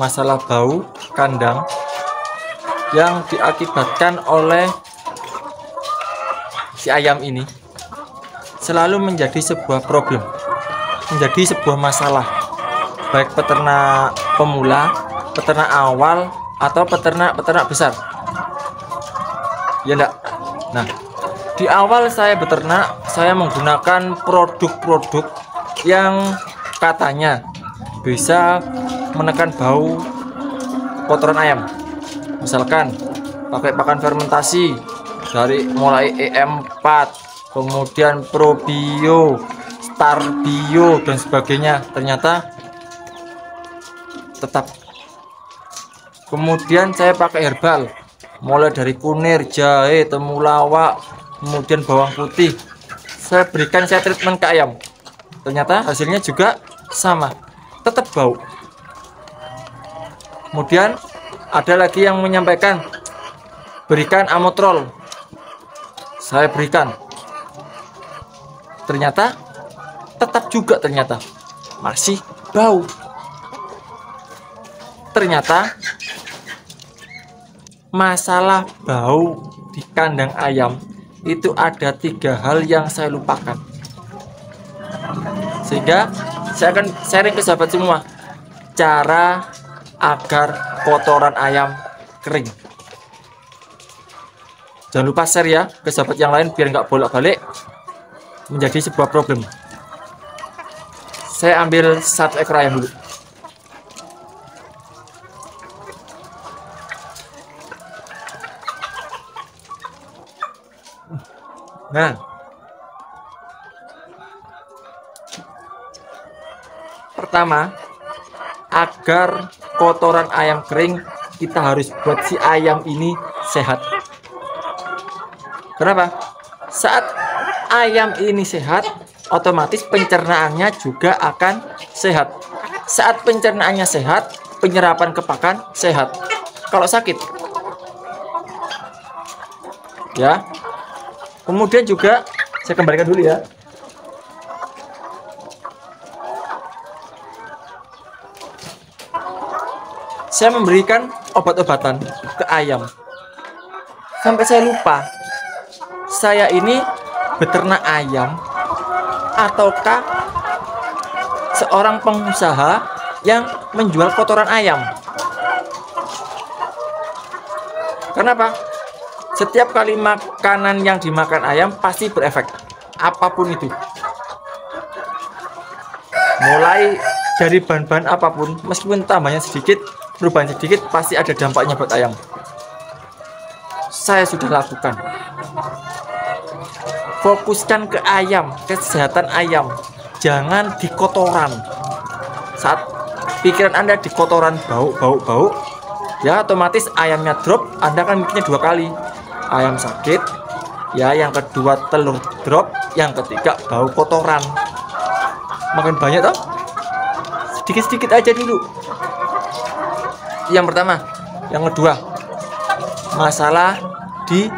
Masalah bau kandang yang diakibatkan oleh si ayam ini selalu menjadi sebuah problem, menjadi sebuah masalah baik peternak pemula, peternak awal, atau peternak besar, ya enggak? Nah, di awal saya beternak, saya menggunakan produk-produk yang katanya bisa menekan bau kotoran ayam. Misalkan pakai pakan fermentasi dari mulai EM4, kemudian probio, starbio, dan sebagainya, ternyata tetap. Kemudian saya pakai herbal mulai dari kunir, jahe, temulawak, kemudian bawang putih. Saya berikan, saya treatment ke ayam, ternyata hasilnya juga sama, tetap bau. Kemudian ada lagi yang menyampaikan berikan amotrol. Saya berikan, ternyata tetap juga, ternyata masih bau. Ternyata masalah bau di kandang ayam itu ada 3 hal yang saya lupakan, sehingga saya akan sharing ke sahabat semua cara agar kotoran ayam kering. Jangan lupa share ya ke sahabat yang lain biar nggak bolak-balik menjadi sebuah problem. Saya ambil 1 ekor ayam dulu. Nah, pertama, agar kotoran ayam kering, kita harus buat si ayam ini sehat. Kenapa? Saat ayam ini sehat, otomatis pencernaannya juga akan sehat. Saat pencernaannya sehat, penyerapan ke pakan sehat. Kalau sakit, ya. Kemudian juga saya kembalikan dulu ya. Saya memberikan obat-obatan ke ayam sampai saya lupa saya ini beternak ayam ataukah seorang pengusaha yang menjual kotoran ayam. Kenapa? Setiap kali makanan yang dimakan ayam pasti berefek, apapun itu, mulai dari bahan-bahan apapun, meskipun tambahnya sedikit, perubahan sedikit, pasti ada dampaknya buat ayam. Saya sudah lakukan. Fokuskan ke ayam, kesehatan ayam, jangan di kotoran. Saat pikiran Anda di kotoran, bau, ya otomatis ayamnya drop. Anda kan mikirnya 2 kali, ayam sakit, ya, yang kedua telur drop, yang ketiga bau kotoran. Makan banyak toh, sedikit-sedikit aja dulu. Yang pertama. Yang kedua, masalah di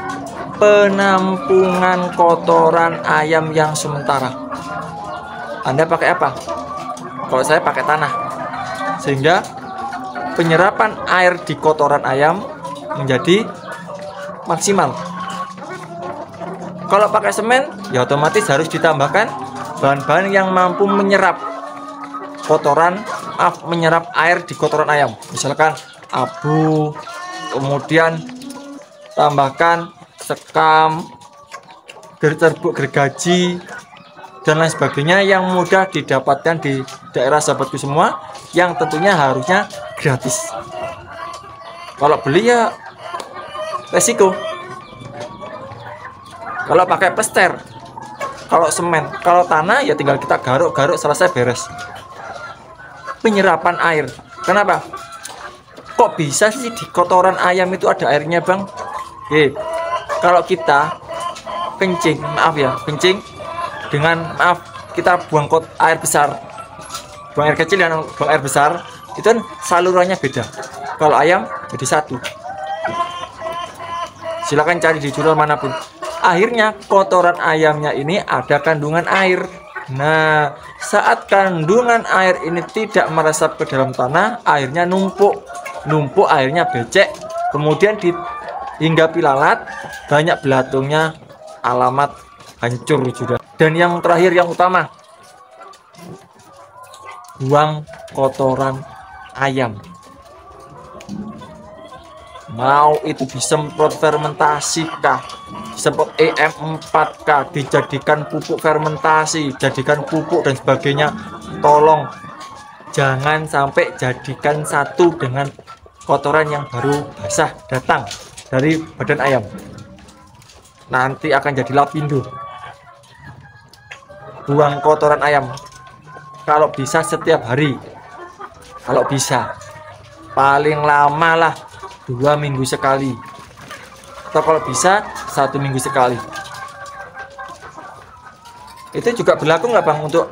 penampungan kotoran ayam yang sementara. Anda pakai apa? Kalau saya pakai tanah, sehingga penyerapan air di kotoran ayam menjadi maksimal. Kalau pakai semen, ya otomatis harus ditambahkan bahan-bahan yang mampu menyerap kotoran, menyerap air di kotoran ayam, misalkan abu, kemudian tambahkan sekam, terbuk gergaji, dan lain sebagainya yang mudah didapatkan di daerah sahabatku semua, yang tentunya harusnya gratis. Kalau beli ya resiko. Kalau pakai plester, kalau semen, kalau tanah ya tinggal kita garuk-garuk, selesai, beres. Penyerapan air. Kenapa? Kok bisa sih di kotoran ayam itu ada airnya, Bang? Oke. Kalau kita kencing, dengan kita buang air besar. Buang air kecil dan buang air besar, itu kan salurannya beda. Kalau ayam jadi satu. Silakan cari di jurnal manapun. Akhirnya kotoran ayamnya ini ada kandungan air. Nah, Saat kandungan air ini tidak meresap ke dalam tanah, airnya numpuk, airnya becek, kemudian dihinggapi lalat, banyak belatungnya, alamat hancur juga. Dan yang terakhir yang utama, buang kotoran ayam. Mau itu disemprot fermentasi kah, disemprot EM4 kah, dijadikan pupuk fermentasi, jadikan pupuk dan sebagainya, tolong jangan sampai jadikan satu dengan kotoran yang baru basah datang dari badan ayam. Nanti akan jadi lapindo. Buang kotoran ayam kalau bisa setiap hari, kalau bisa paling lama lah 2 minggu sekali, atau kalau bisa 1 minggu sekali. Itu juga berlaku nggak Bang untuk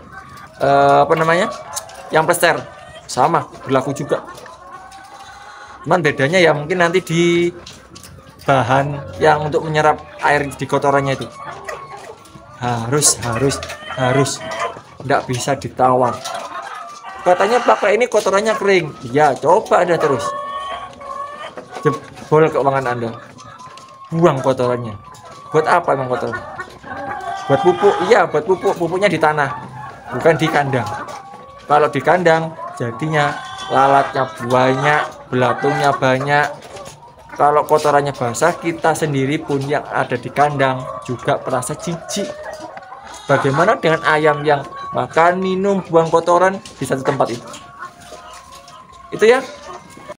yang pester? Sama, berlaku juga, cuman bedanya ya mungkin nanti di bahan yang untuk menyerap air di kotorannya itu harus nggak bisa ditawar. Katanya pakai ini kotorannya kering, ya coba Anda terus, jebol keuangan Anda. Buang kotorannya. Buat apa emang kotoran? Buat pupuk? Iya, buat pupuk. Pupuknya di tanah, bukan di kandang. Kalau di kandang jadinya lalatnya banyak, belatungnya banyak. Kalau kotorannya basah, kita sendiri pun yang ada di kandang juga merasa jijik. Bagaimana dengan ayam yang makan, minum, buang kotoran di satu tempat itu? Itu ya